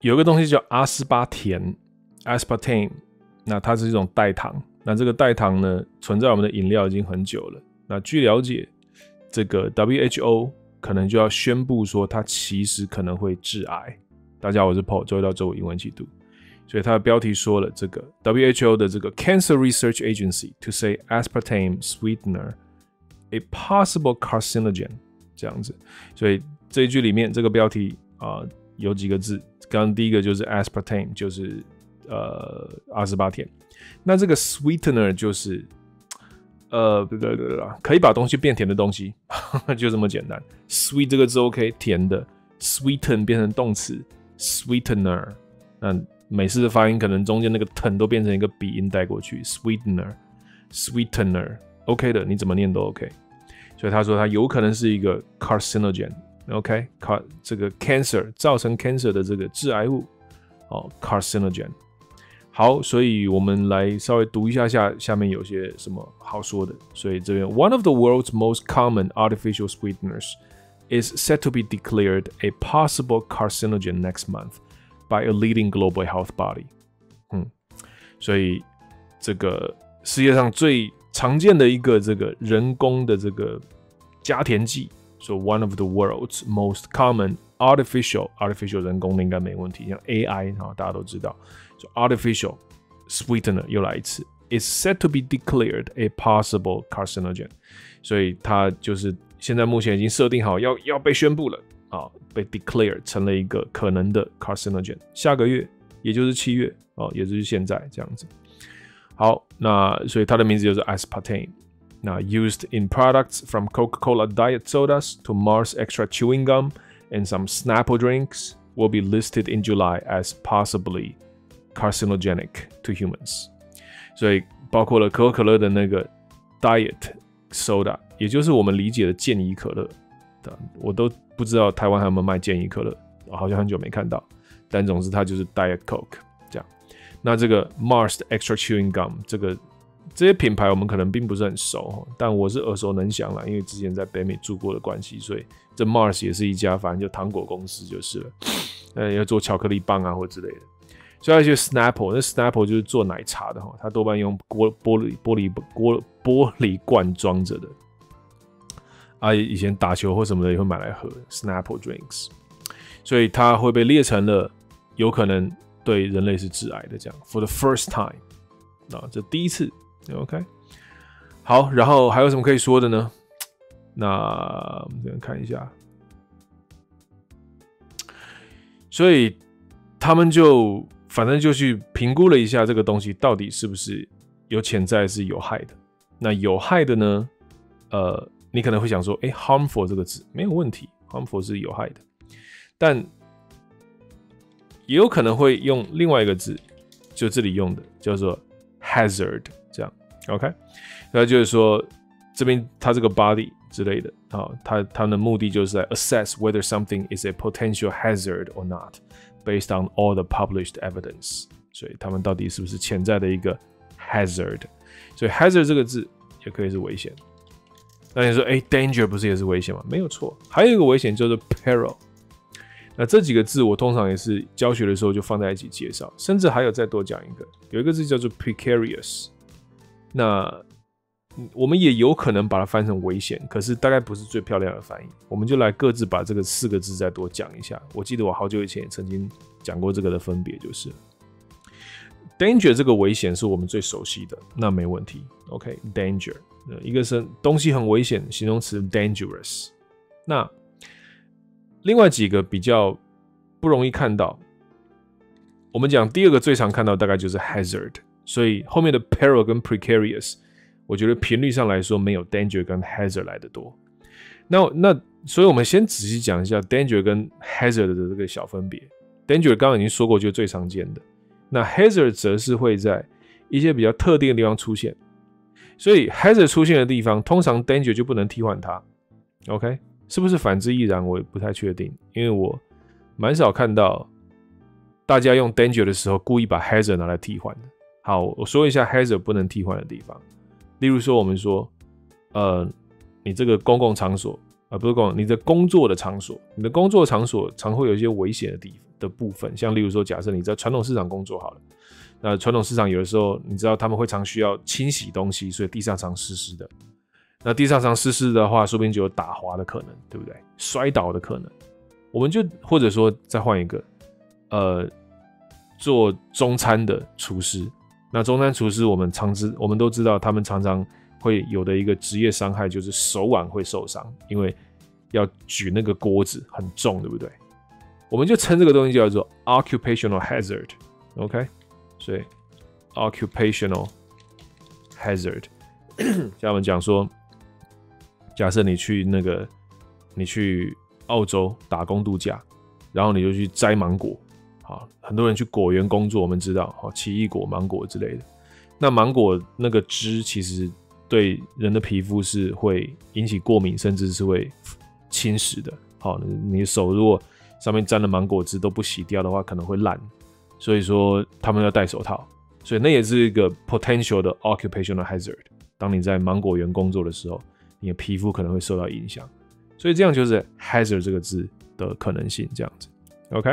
有一个东西叫阿斯巴甜 （aspartame）， 那它是一种代糖。那这个代糖呢，存在我们的饮料已经很久了。那据了解，这个 WHO 可能就要宣布说，它其实可能会致癌。大家好，我是 Paul， 周一到周五英文一起读。所以它的标题说了，这个 WHO 的这个 Cancer Research Agency to say aspartame sweetener a possible carcinogen 这样子。所以这一句里面这个标题有几个字。 刚刚第一个就是 aspartame， 就是阿斯巴甜。那这个 sweetener 就是可以把东西变甜的东西，就这么简单。sweet 这个字 OK， 甜的 ，sweeten 变成动词 ，sweetener。那每次的发音可能中间那个 ten 都变成一个鼻音带过去 ，sweetener，sweetener OK 的，你怎么念都 OK。所以他说他有可能是一个 carcinogen。 OK， 这个 cancer 造成 cancer 的这个致癌物，哦 ，carcinogen。好，所以我们来稍微读一下下面有些什么好说的。所以这边 ，One of the world's most common artificial sweeteners is said to be declared a possible carcinogen next month by a leading global health body。所以这个世界上最常见的一个这个人工的这个加甜剂。 So one of the world's most common artificial 人工的应该没问题，像 AI 大家都知道。So artificial sweetener 又来一次 ，is said to be declared a possible carcinogen。所以它就是现在目前已经设定好要被宣布了啊，被 declare 成了一个可能的 carcinogen。下个月，也就是7月啊，也就是现在这样子。好，那所以它的名字就是 aspartame。 Now used in products from Coca-Cola diet sodas to Mars Extra chewing gum and some Snapple drinks will be listed in July as possibly carcinogenic to humans. 所以包括了可口可乐的那个 diet soda， 也就是我们理解的健怡可乐。我都不知道台湾还有没有卖健怡可乐，好像很久没看到。但总之它就是 diet Coke 这样。那这个 Mars Extra chewing gum 这些品牌我们可能并不是很熟，但我是耳熟能详啦，因为之前在北美住过的关系，所以这 Mars 也是一家，反正就糖果公司就是了。要做巧克力棒啊或之类的。所以还有一些 Snapple， 那 Snapple 就是做奶茶的哈，它多半用玻璃罐装着的。啊，以前打球或什么的也会买来喝 Snapple drinks， 所以它会被列成了有可能对人类是致癌的这样。For the first time， 啊，这第一次。 OK， 好，然后还有什么可以说的呢？那我们这边看一下，所以他们就反正就去评估了一下这个东西到底是不是有潜在是有害的。那有害的呢？你可能会想说，哎 ，harmful 这个字没有问题 ，harmful 是有害的，但也有可能会用另外一个字，就这里用的叫做 hazard。 这样 ，OK， 那就是说，这边它这个 body 之类的，啊，它的目的就是来 assess whether something is a potential hazard or not based on all the published evidence。所以他们到底是不是潜在的一个 hazard？ 所以 hazard 这个字也可以是危险。那你说，哎 ，danger 不是也是危险吗？没有错，还有一个危险叫做 peril。那这几个字我通常也是教学的时候就放在一起介绍，甚至还有再多讲一个，有一个字叫做 precarious。 那我们也有可能把它翻成危险，可是大概不是最漂亮的翻译。我们就来各自把这个4个字再多讲一下。我记得我好久以前也曾经讲过这个的分别，就是 danger 这个危险是我们最熟悉的，那没问题。OK，danger，一个是东西很危险，形容词 dangerous。那另外几个比较不容易看到，我们讲第2个最常看到大概就是 hazard。 所以后面的 peril 跟 precarious， 我觉得频率上来说没有 danger 跟 hazard 来得多。那，所以我们先仔细讲一下 danger 跟 hazard 的这个小分别。danger 刚刚已经说过，就是最常见的。那 hazard 则是会在一些比较特定的地方出现。所以 hazard 出现的地方，通常 danger 就不能替换它。OK， 是不是反之亦然？我也不太确定，因为我蛮少看到大家用 danger 的时候故意把 hazard 拿来替换的。 好，我说一下 hazard 不能替换的地方。例如说，我们说，你这个公共场所啊，不是公共，你的工作的场所，常会有一些危险的地方，的部分，像例如说，假设你在传统市场工作好了，那传统市场有的时候你知道他们会常需要清洗东西，所以地上常湿湿的。那地上常湿湿的话，说不定就有打滑的可能，对不对？摔倒的可能。我们就或者说再换一个，做中餐的厨师。那中餐厨师我们都知道，他们常常会有的一个职业伤害就是手腕会受伤，因为要举那个锅子很重，对不对？我们就称这个东西叫做 occupational hazard。OK， 所以 occupational hazard 。像我们讲说，假设你去澳洲打工度假，然后你就去摘芒果。好，很多人去果园工作，我们知道，好，奇异果、芒果之类的。那芒果那个汁其实对人的皮肤是会引起过敏，甚至是会侵蚀的。好，你的手如果上面沾了芒果汁都不洗掉的话，可能会烂。所以说他们要戴手套，所以那也是一个 potential 的 occupational hazard。当你在芒果园工作的时候，你的皮肤可能会受到影响。所以这样就是 hazard 这个字的可能性，这样子。OK，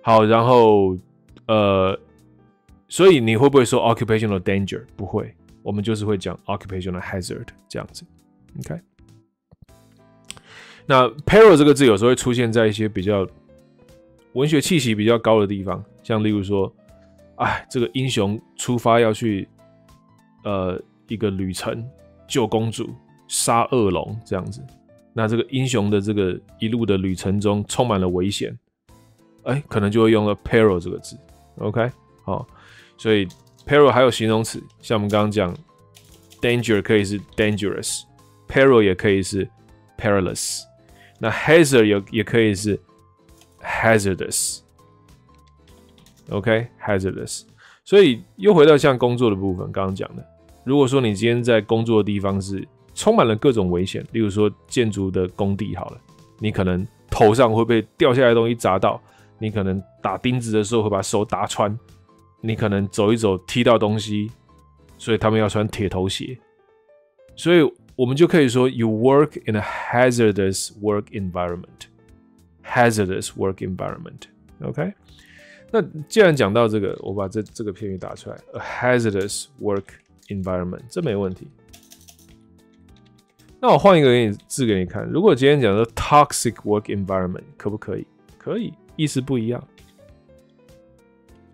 好，然后所以你会不会说 occupational danger？ 不会，我们就是会讲 occupational hazard 这样子。OK。那 peril 这个字有时候会出现在一些比较文学气息比较高的地方，像例如说，哎，这个英雄出发要去一个旅程救公主、杀恶龙这样子。那这个英雄的这个一路的旅程中充满了危险，哎，可能就会用到 peril 这个字。OK， 好，所以 peril 还有形容词，像我们刚刚讲 danger 可以是 dangerous，peril 也可以是 perilous。那 hazard 也可以是 hazardous，OK， hazardous。所以又回到像工作的部分，刚刚讲的，如果说你今天在工作的地方是充满了各种危险，例如说建筑的工地好了，你可能头上会被掉下来的东西砸到，你可能打钉子的时候会把手打穿，你可能走一走踢到东西，所以他们要穿铁头鞋。所以我们就可以说 ，You work in a hazardous work environment. Hazardous work environment. OK. 那既然讲到这个，我把这个片语打出来 ，a hazardous work environment， 这没问题。那我换一个字给你看。如果今天讲的 toxic work environment， 可不可以？可以，意思不一样。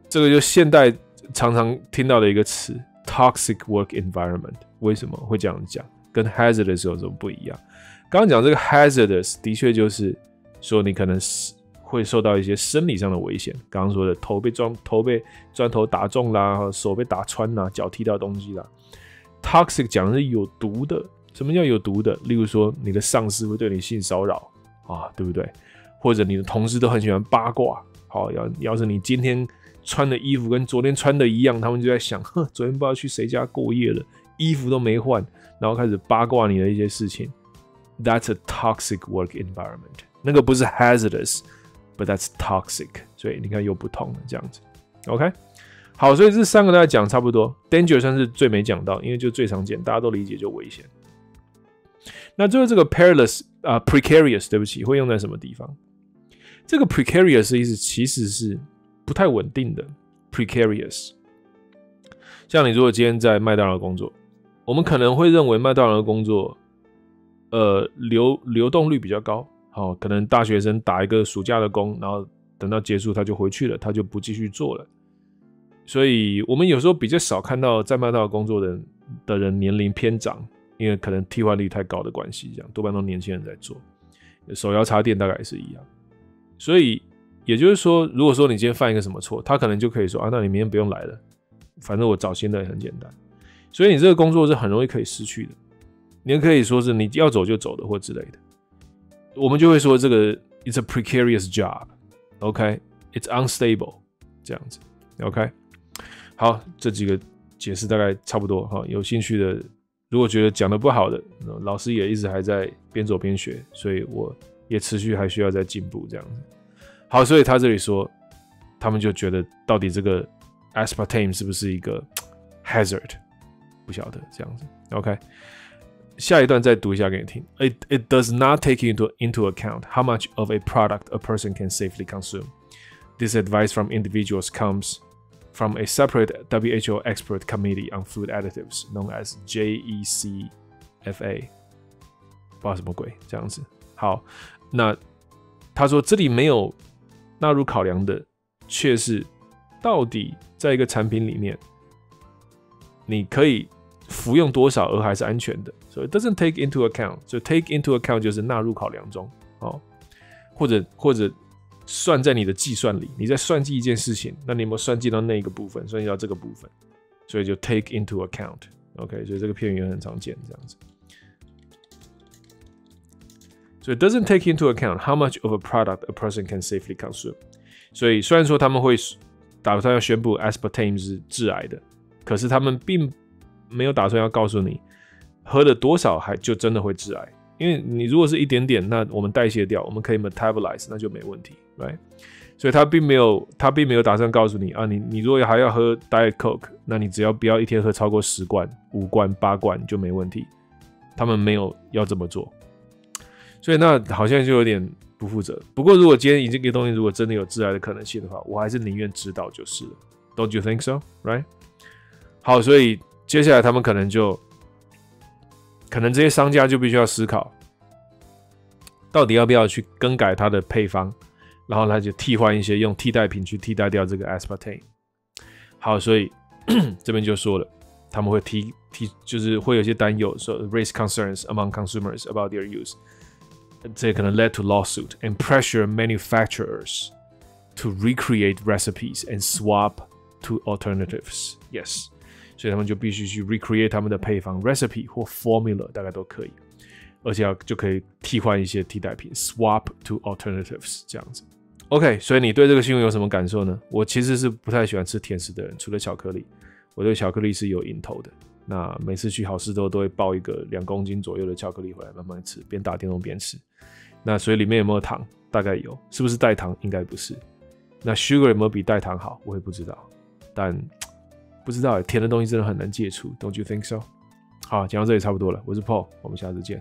这个就现代常常听到的一个词 ，toxic work environment。为什么会这样讲？跟 hazardous 有什么不一样？刚刚讲这个 hazardous 的确就是说你可能会受到一些生理上的危险。刚刚说的头被砖头打中啦，手被打穿啦，脚踢到东西啦。Toxic 讲的是有毒的。什么叫有毒的？例如说你的上司会对你性骚扰啊，对不对？或者你的同事都很喜欢八卦。好，要是你今天穿的衣服跟昨天穿的一样，他们就在想，呵，昨天不知道去谁家过夜了，衣服都没换。然后开始八卦你的一些事情 ，That's a toxic work environment。那个不是 hazardous，but that's toxic。所以你看又不同了这样子 ，OK？ 好，所以这三个大家讲差不多 ，danger 算是最没讲到，因为就最常见，大家都理解就危险。那最后这个 perilous 啊、precarious， 对不起，会用在什么地方？这个 precarious 的意思其实是不太稳定的 precarious。像你如果今天在麦当劳工作。我们可能会认为麦当劳的工作，流动率比较高，好，可能大学生打一个暑假的工，然后等到结束他就回去了，他就不继续做了。所以我们有时候比较少看到在麦当劳工作的人年龄偏长，因为可能替换率太高的关系，这样多半都年轻人在做。手摇茶店大概也是一样。所以也就是说，如果说你今天犯一个什么错，他可能就可以说啊，那你明天不用来了，反正我找新的也很简单。所以你这个工作是很容易可以失去的，你可以说是你要走就走的或之类的。我们就会说这个 it's a precarious job， OK， it's unstable 这样子 ，OK。好，这几个解释大概差不多哈。有兴趣的，如果觉得讲的不好的，老师也一直还在边走边学，所以我也持续还需要再进步这样子。好，所以他这里说，他们就觉得到底这个 aspartame 是不是一个 hazard？不晓得这样子 ，OK。下一段再读一下给你听。It does not take into account how much of a product a person can safely consume. This advice from individuals comes from a separate WHO expert committee on food additives known as JECFA。 不知道什么鬼，这样子。好，那他说这里没有纳入考量的，却是到底在一个产品里面，你可以服用多少而还是安全的。所以 it doesn't take into account， 所以 take into account 就是纳入考量中哦，或者算在你的计算里，你在算计一件事情，那你有没有算计到那一个部分，算计到这个部分，所以就 take into account。OK， 所以这个片语也很常见，这样子。 So it doesn't take into account how much of a product a person can safely consume. 所以虽然说他们会打算要宣布 aspartame 是致癌的，可是他们并没有打算要告诉你喝了多少还就真的会致癌。因为你如果是一点点，那我们代谢掉，我们可以 metabolize， 那就没问题 ，right？ 所以他并没有打算告诉你啊，你如果还要喝 diet coke， 那你只要不要一天喝超过10罐、5罐、8罐就没问题。他们没有要这么做。 所以那好像就有点不负责。不过如果今天这个东西如果真的有致癌的可能性的话，我还是宁愿知道就是了。Don't you think so? Right？ 好，所以接下来他们可能这些商家就必须要思考，到底要不要去更改它的配方，然后他就替换一些用替代品去替代掉这个 aspartame。好，所以这边就说了，他们会就是会有些担忧，说 raise concerns among consumers about their use。 这可能 led to lawsuit and pressure manufacturers to recreate recipes and swap to alternatives. Yes， 所以他们就必须去 recreate 他们的配方 recipe 或 formula， 大概都可以，而且就可以替换一些替代品 swap to alternatives 这样子。OK， 所以你对这个新闻有什么感受呢？我其实是不太喜欢吃甜食的人，除了巧克力，我对巧克力是有瘾头的。 那每次去好市多都会抱一个2公斤左右的巧克力回来慢慢吃，边打电动边吃。那所以里面有没有糖？大概有，是不是代糖？应该不是。那 sugar 有没有比代糖好？我也不知道，但不知道甜的东西真的很难戒除。Don't you think so？ 好，讲到这里差不多了。我是 Paul， 我们下次见。